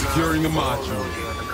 Securing the module.